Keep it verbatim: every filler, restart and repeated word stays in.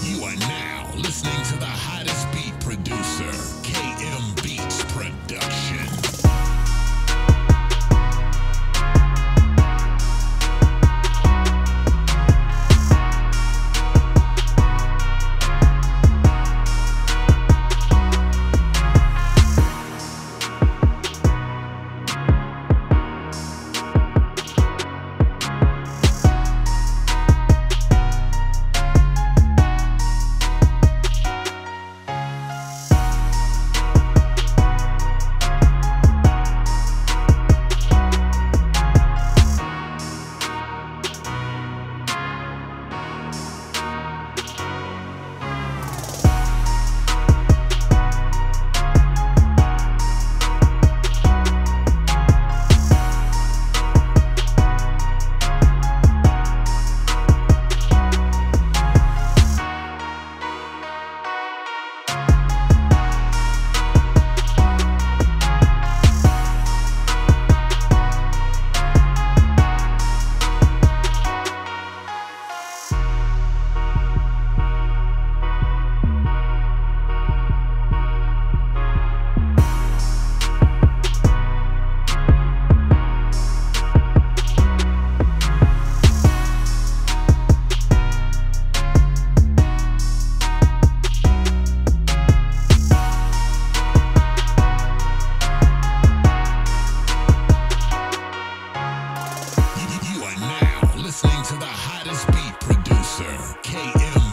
You are now listening to the hottest beat producer, K M Beats Production. Listening to the hottest beat producer, K M